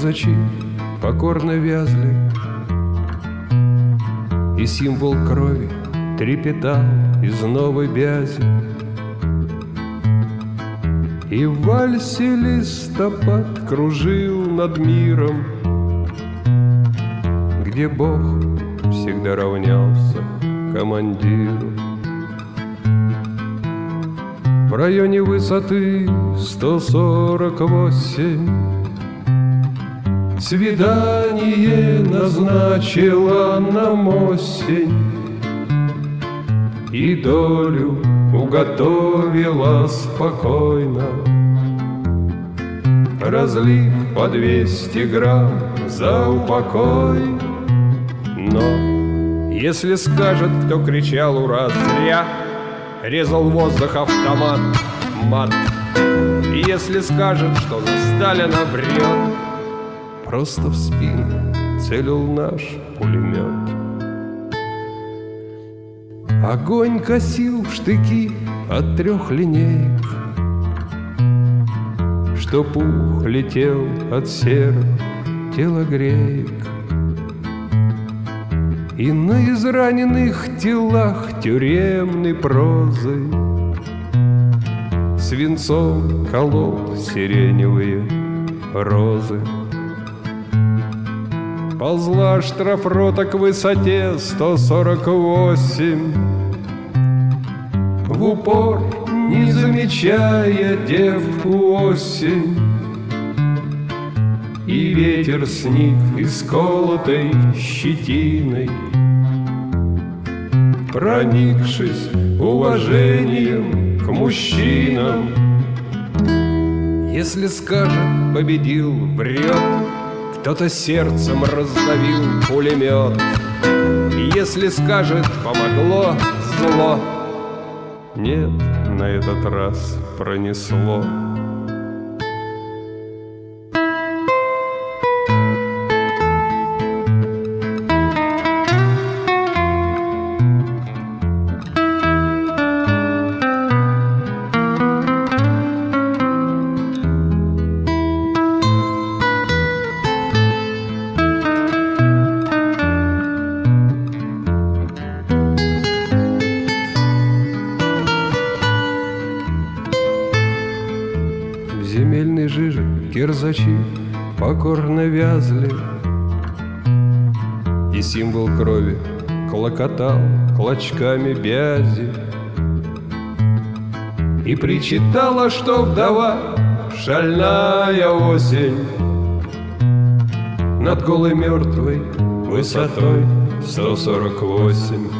рюкзачи покорно вязли, и символ крови трепетал из новой бязи. И в вальсе листопад кружил над миром, где Бог всегда равнялся командиру. В районе высоты 148 свидание назначила нам осень, и долю уготовила спокойно. Разлив по 200 грамм за упокой. Но если скажет, кто кричал «Ура!» зря, резал воздух автомат, мат. И если скажет, что за Сталина врет, просто в спину целил наш пулемет. Огонь косил штыки от 3 линеек, что пух летел от серых телогреек. И на израненных телах тюремной прозы свинцом колол сиреневые розы. Ползла штрафрота к высоте 148, в упор не замечая девку осень. И ветер сник исколотой щетиной, проникшись уважением к мужчинам. Если скажет «победил», врет, кто-то сердцем раздавил пулемет. И если скажет «помогло зло», нет, на этот раз пронесло. Земельные жижи кирзачи покорно вязли, и символ крови клокотал клочками бязи. И причитала, что вдова, шальная осень, над голой мертвой высотой 148.